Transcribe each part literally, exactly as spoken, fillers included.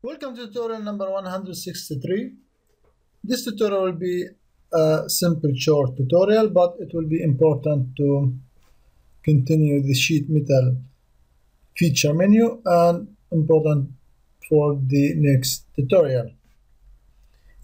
Welcome to tutorial number one hundred sixty-three. This tutorial will be a simple short tutorial, but it will be important to continue the sheet metal feature menu and important for the next tutorial.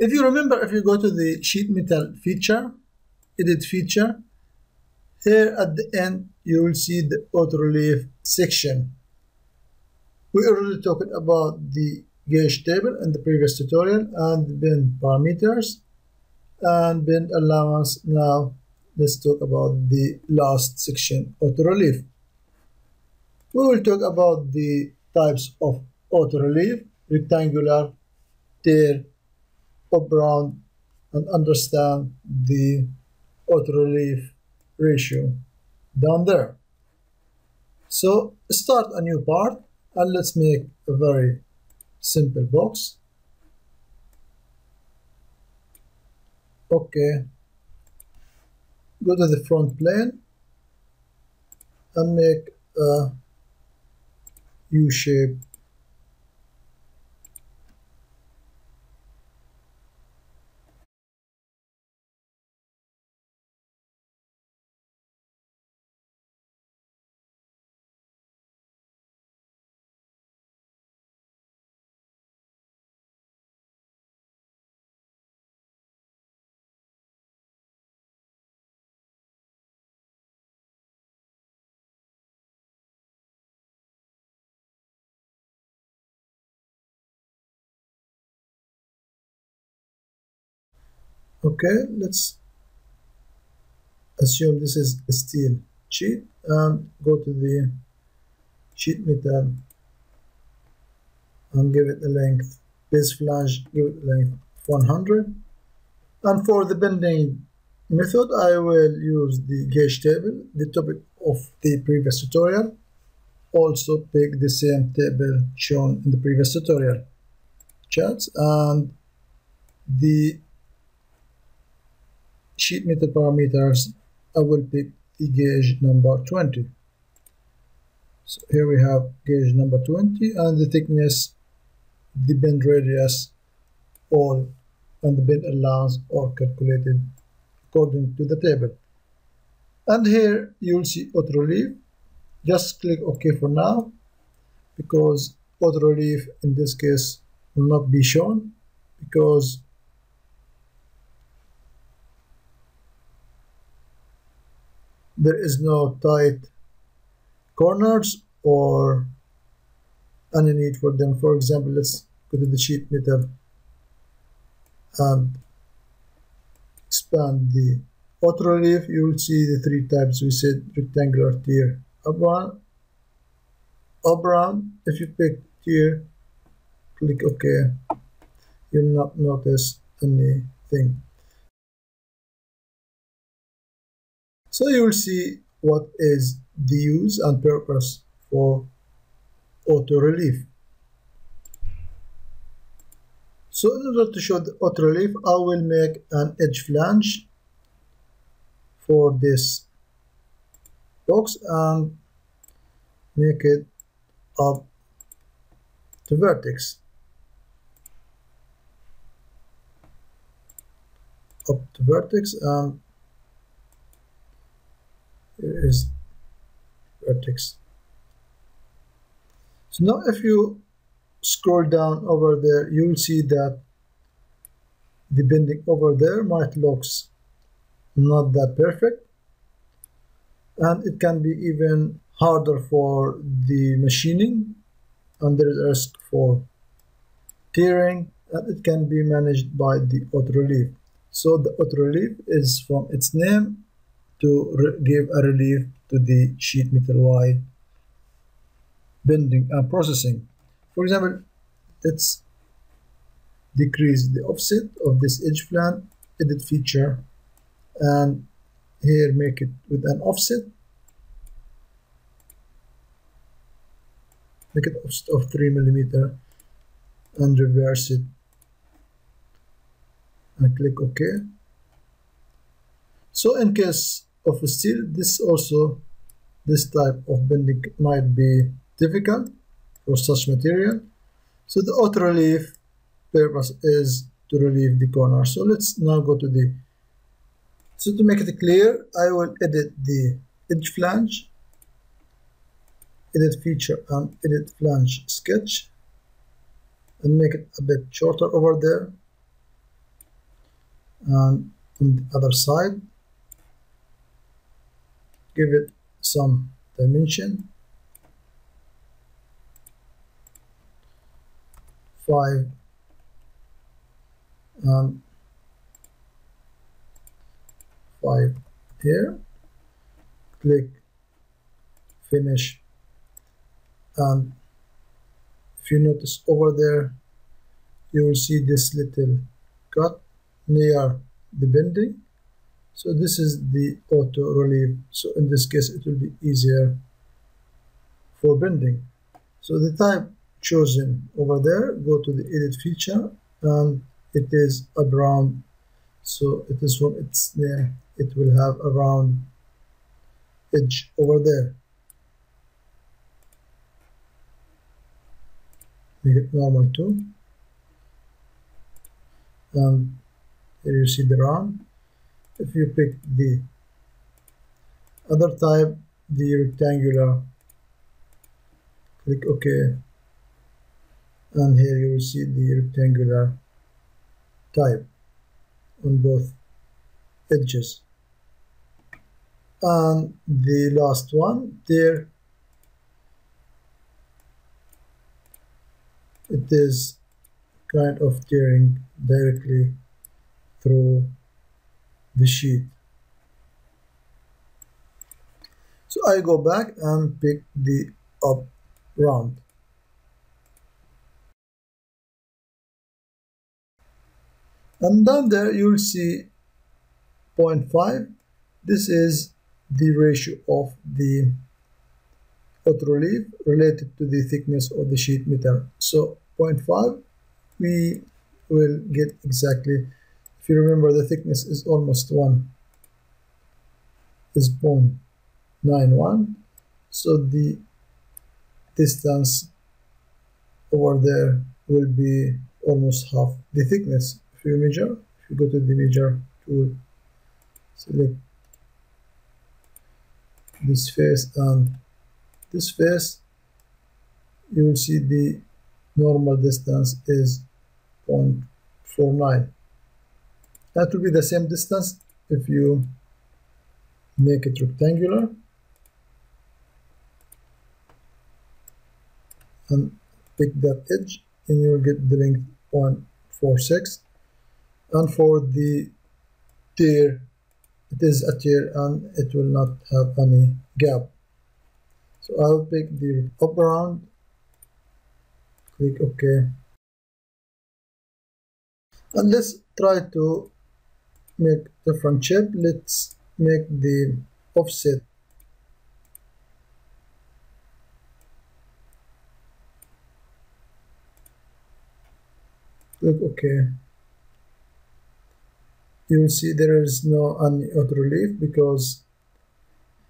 If you remember, if you go to the sheet metal feature, edit feature, here at the end you will see the auto relief section. We already talked about the gauge table in the previous tutorial and bend parameters and bend allowance. Now let's talk about the last section, auto relief. We will talk about the types of auto relief: rectangular, tear, up round, and understand the auto relief ratio down there. So start a new part and let's make a very simple box. Okay, go to the front plane and make a U-shape . Okay, let's assume this is a steel sheet and go to the sheet metal and give it a length, base flange, give it a length one hundred. And for the bending method, I will use the gauge table, the topic of the previous tutorial. Also pick the same table shown in the previous tutorial charts, and the sheet metal parameters, I will pick the gauge number twenty. So here we have gauge number twenty, and the thickness, the bend radius, all, and the bend allowance are calculated according to the table. And here you'll see auto relief. Just click OK for now, because auto relief in this case will not be shown, because there is no tight corners or any need for them. For example, let's go to the sheet metal and expand the auto relief. You will see the three types we said: rectangular, tear, up round. Up round. If you pick tear, click OK, you'll not notice anything. So you will see what is the use and purpose for auto relief. So in order to show the auto relief, I will make an edge flange for this box and make it up to vertex. Up to vertex and here is vertex. So now if you scroll down over there, you will see that the bending over there might looks not that perfect, and it can be even harder for the machining, and there is a risk for tearing, and it can be managed by the auto relief. So the auto relief is from its name to give a relief to the sheet metal while bending and processing. For example, let's decrease the offset of this edge flange, edit feature, and here make it with an offset, make it offset of three millimeters, and reverse it and click OK. So in case of steel, this also, this type of bending might be difficult for such material. So the auto relief purpose is to relieve the corner. So let's now go to the, so to make it clear, I will edit the edge flange, edit feature and edit flange sketch, and make it a bit shorter over there, and on the other side give it some dimension, five, and five here, click finish, and if you notice over there you will see this little cut near the bending. So this is the auto relief, so in this case it will be easier for bending. So the type chosen over there, go to the edit feature, and it is a round, so it is from its name, it will have a round edge over there. Make it normal too, and here you see the round. If you pick the other type, the rectangular, click OK, and here you will see the rectangular type on both edges. And the last one there, it is kind of tearing directly through the sheet. So I go back and pick the up round. And down there you'll see zero point five. This is the ratio of the auto relief related to the thickness of the sheet metal. So zero point five we will get exactly. If you remember, the thickness is almost one, is zero point nine one. So the distance over there will be almost half the thickness. If you measure, if you go to the measure tool, select this face and this face, you will see the normal distance is zero point four nine. That will be the same distance if you make it rectangular, and pick that edge, and you will get the length zero point four six. And for the tear, it is a tear and it will not have any gap. So I will pick the up round, click OK, and let's try to make different shape. Let's make the offset click OK. You will see there is no any auto relief because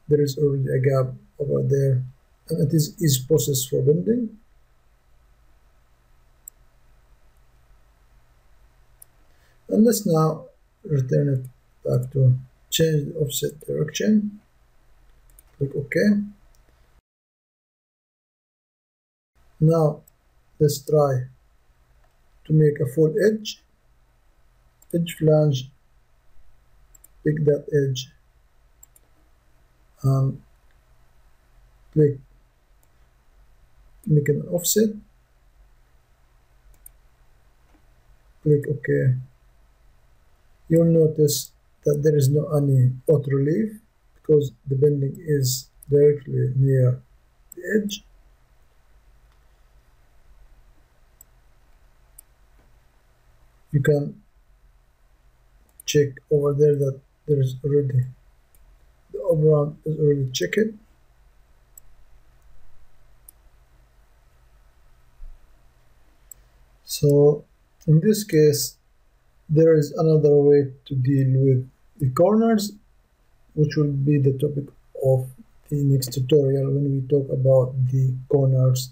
there is already a gap over there, and it is easy process for bending. And let's now return it back to change the offset direction, click OK. Now let's try to make a full edge, edge flange, pick that edge and click make an offset, click OK. You'll notice that there is no any auto relief because the bending is directly near the edge. You can check over there that there is already the up round is already checked. So in this case there is another way to deal with the corners, which will be the topic of the next tutorial when we talk about the corners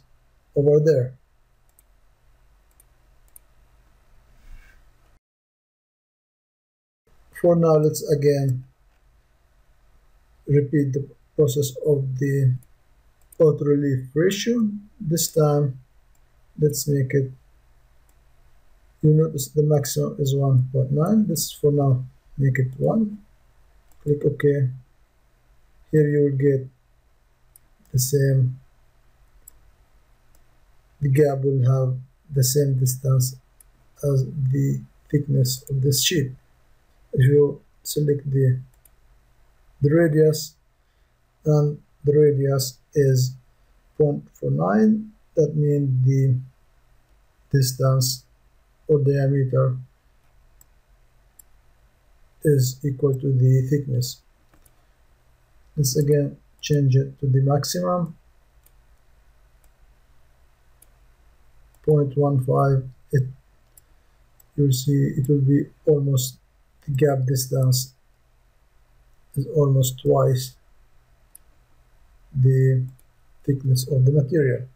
over there. For now, let's again repeat the process of the auto relief ratio. This time, let's make it, you notice the maximum is one point nine. This for now, make it one. Click OK. Here you will get the same, the gap will have the same distance as the thickness of this sheet. If you select the the radius, and the radius is zero point four nine, that means the distance or diameter is equal to the thickness. Let's again change it to the maximum, zero point one five. It you'll see it will be almost, the gap distance is almost twice the thickness of the material.